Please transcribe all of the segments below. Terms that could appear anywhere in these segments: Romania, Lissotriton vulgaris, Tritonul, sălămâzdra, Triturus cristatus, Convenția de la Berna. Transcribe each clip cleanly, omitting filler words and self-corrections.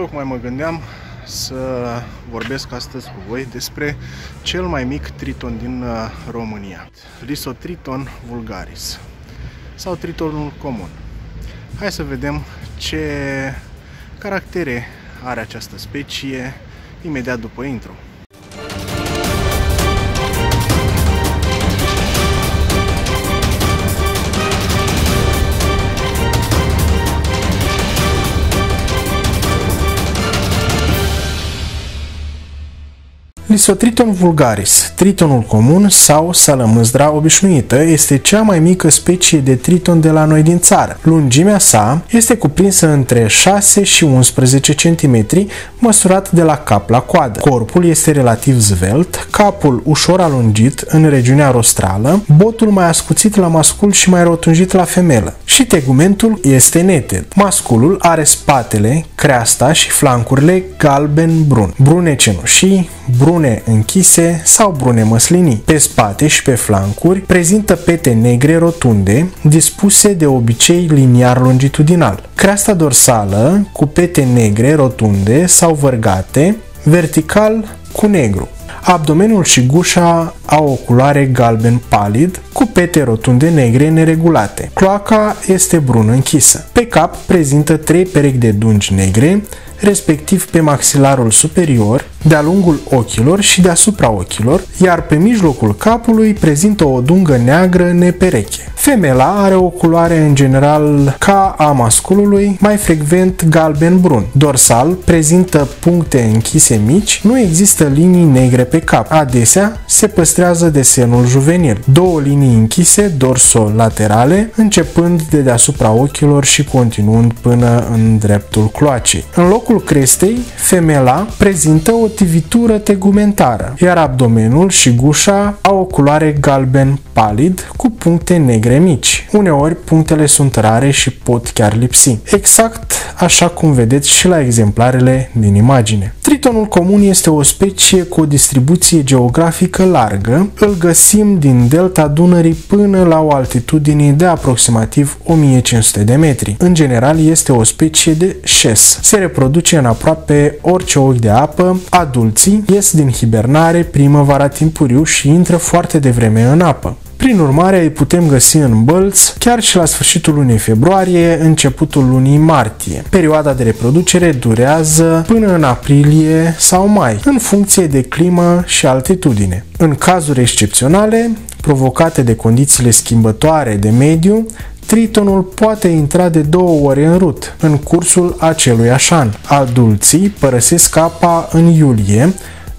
Tocmai mă gândeam să vorbesc astăzi cu voi despre cel mai mic triton din România, Lissotriton vulgaris sau tritonul comun. Hai să vedem ce caractere are această specie imediat după intro. Lissotriton vulgaris, tritonul comun sau sălămâzdra obișnuită, este cea mai mică specie de triton de la noi din țară. Lungimea sa este cuprinsă între 6 și 11 cm, măsurat de la cap la coadă. Corpul este relativ zvelt, capul ușor alungit în regiunea rostrală, botul mai ascuțit la mascul și mai rotunjit la femelă și tegumentul este neted. Masculul are spatele, creasta și flancurile galben-brun, brune cenușii, brune închise sau brune măslinii. Pe spate și pe flancuri prezintă pete negre rotunde, dispuse de obicei liniar longitudinal. Creasta dorsală cu pete negre rotunde sau vărgate, vertical cu negru. Abdomenul și gușa au o culoare galben palid, cu pete rotunde negre neregulate. Cloaca este brună închisă. Pe cap prezintă 3 perechi de dungi negre, respectiv pe maxilarul superior, de-a lungul ochilor și deasupra ochilor, iar pe mijlocul capului prezintă o dungă neagră nepereche. Femela are o culoare în general ca a masculului, mai frecvent galben-brun. Dorsal prezintă puncte închise mici, nu există linii negre pe cap. Adesea se păstrează desenul juvenil. 2 linii închise dorsolaterale, începând de deasupra ochilor și continuând până în dreptul cloacei. În locul crestei, femela prezintă o tivitură tegumentară, iar abdomenul și gușa au o culoare galben palid cu puncte negre mici. Uneori punctele sunt rare și pot chiar lipsi, exact așa cum vedeți și la exemplarele din imagine. Tritonul comun este o specie cu o distribuție geografică largă. Îl găsim din delta Dunării până la o altitudine de aproximativ 1500 de metri. În general este o specie de șes. Se reproduce în aproape orice ochi de apă. Adulții ies din hibernare primăvara timpuriu și intră foarte devreme în apă. Prin urmare, îi putem găsi în bălți chiar și la sfârșitul lunii februarie, începutul lunii martie. Perioada de reproducere durează până în aprilie sau mai, în funcție de climă și altitudine. În cazuri excepționale, provocate de condițiile schimbătoare de mediu, tritonul poate intra de 2 ori în rut, în cursul aceluiași an. Adulții părăsesc apa în iulie,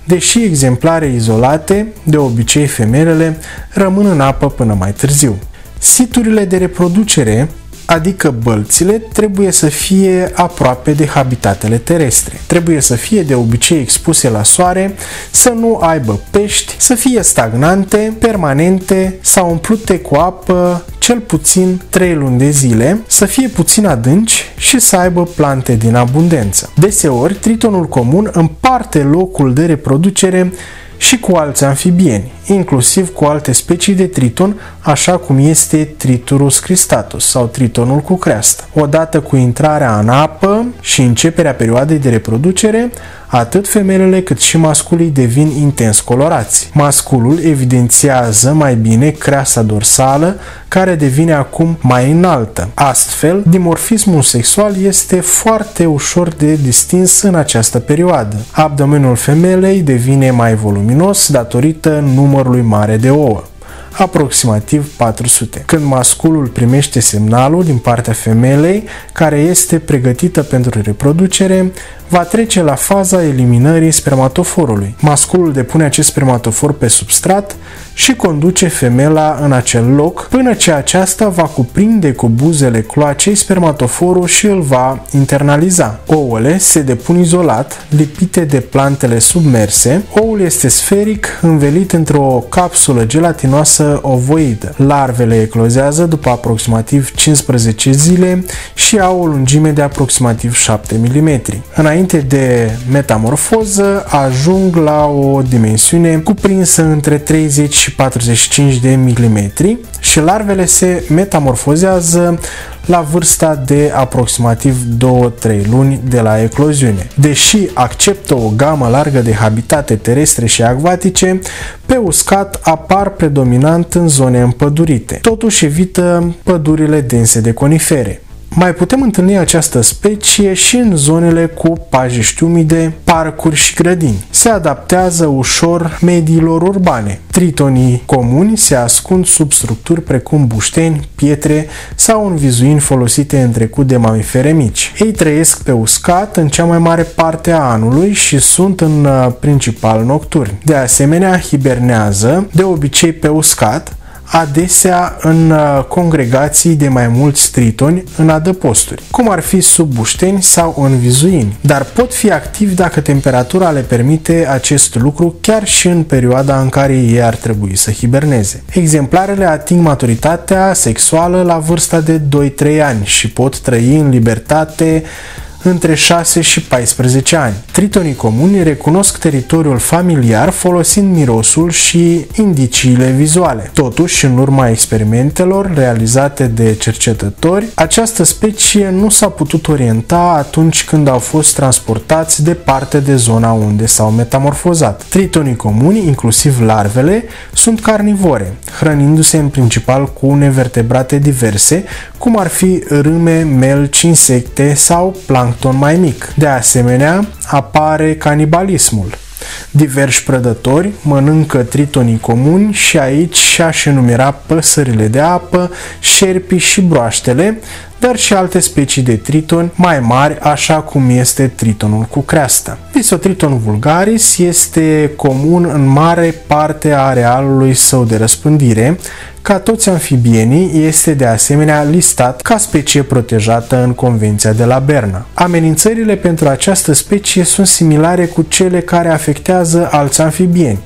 deși exemplare izolate, de obicei femelele, rămân în apă până mai târziu. Siturile de reproducere, adică bălțile, trebuie să fie aproape de habitatele terestre. Trebuie să fie de obicei expuse la soare, să nu aibă pești, să fie stagnante, permanente sau umplute cu apă cel puțin 3 luni de zile, să fie puțin adânci și să aibă plante din abundență. Deseori, tritonul comun împarte locul de reproducere și cu alți amfibieni, inclusiv cu alte specii de triton, așa cum este Triturus cristatus sau tritonul cu creastă. Odată cu intrarea în apă și începerea perioadei de reproducere, atât femelele cât și masculii devin intens colorați. Masculul evidențiază mai bine creasta dorsală, care devine acum mai înaltă. Astfel, dimorfismul sexual este foarte ușor de distins în această perioadă. Abdomenul femelei devine mai voluminos datorită numărului mare de ouă, aproximativ 400. Când masculul primește semnalul din partea femelei, care este pregătită pentru reproducere, va trece la faza eliminării spermatoforului. Masculul depune acest spermatofor pe substrat și conduce femela în acel loc, până ce aceasta va cuprinde cu buzele cloacei spermatoforul și îl va internaliza. Ouăle se depun izolat, lipite de plantele submerse. Oul este sferic, învelit într-o capsulă gelatinoasă ovoidă. Larvele eclozează după aproximativ 15 zile și au o lungime de aproximativ 7 mm. Înainte de metamorfoză, ajung la o dimensiune cuprinsă între 30 și și 45 de milimetri și larvele se metamorfozează la vârsta de aproximativ 2-3 luni de la ecloziune. Deși acceptă o gamă largă de habitate terestre și acvatice, pe uscat apar predominant în zone împădurite. Totuși evită pădurile dense de conifere. Mai putem întâlni această specie și în zonele cu pajiști umide, parcuri și grădini. Se adaptează ușor mediilor urbane. Tritonii comuni se ascund sub structuri precum bușteni, pietre sau în vizuini folosite în trecut de mamifere mici. Ei trăiesc pe uscat în cea mai mare parte a anului și sunt în principal nocturni. De asemenea, hibernează, de obicei pe uscat, adesea în congregații de mai mulți tritoni în adăposturi, cum ar fi sub bușteni sau în vizuini, dar pot fi activi dacă temperatura le permite acest lucru chiar și în perioada în care ei ar trebui să hiberneze. Exemplarele ating maturitatea sexuală la vârsta de 2-3 ani și pot trăi în libertate între 6 și 14 ani. Tritonii comuni recunosc teritoriul familiar folosind mirosul și indiciile vizuale. Totuși, în urma experimentelor realizate de cercetători, această specie nu s-a putut orienta atunci când au fost transportați departe de zona unde s-au metamorfozat. Tritonii comuni, inclusiv larvele, sunt carnivore, hrănindu-se în principal cu nevertebrate diverse, cum ar fi râme, melci, insecte sau plancton mai mic. De asemenea, apare canibalismul. Diversi prădători mănâncă tritonii comuni și aici aș enumera păsările de apă, șerpii și broaștele, dar și alte specii de triton mai mari, așa cum este tritonul cu creastă. Lissotriton vulgaris este comun în mare parte a arealului său de răspândire. Ca toți anfibienii, este de asemenea listat ca specie protejată în Convenția de la Berna. Amenințările pentru această specie sunt similare cu cele care afectează alți anfibieni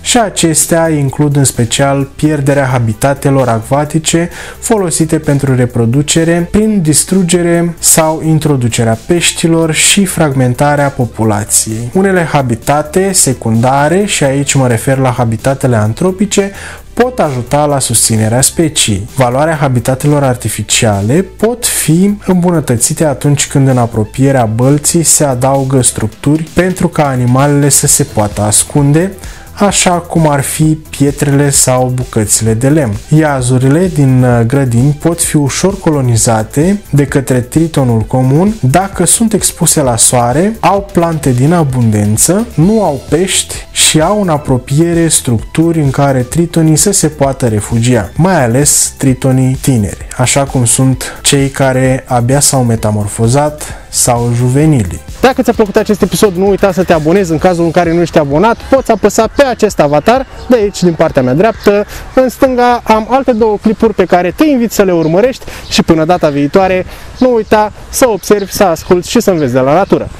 și acestea includ în special pierderea habitatelor acvatice folosite pentru reproducere prin distrugere sau introducerea peștilor și fragmentarea populației. Unele habitate secundare, și aici mă refer la habitatele antropice, pot ajuta la susținerea speciei. Valoarea habitatelor artificiale pot fi îmbunătățite atunci când în apropierea bălții se adaugă structuri pentru ca animalele să se poată ascunde, așa cum ar fi pietrele sau bucățile de lemn. Iazurile din grădini pot fi ușor colonizate de către tritonul comun dacă sunt expuse la soare, au plante din abundență, nu au pești și au în apropiere structuri în care tritonii să se poată refugia, mai ales tritonii tineri, așa cum sunt cei care abia s-au metamorfozat sau juvenilii. Dacă ți-a plăcut acest episod, nu uita să te abonezi. În cazul în care nu ești abonat, poți apăsa pe acest avatar de aici, din partea mea dreaptă. În stânga am alte două clipuri pe care te invit să le urmărești și până data viitoare, nu uita să observi, să asculti și să înveți de la natură.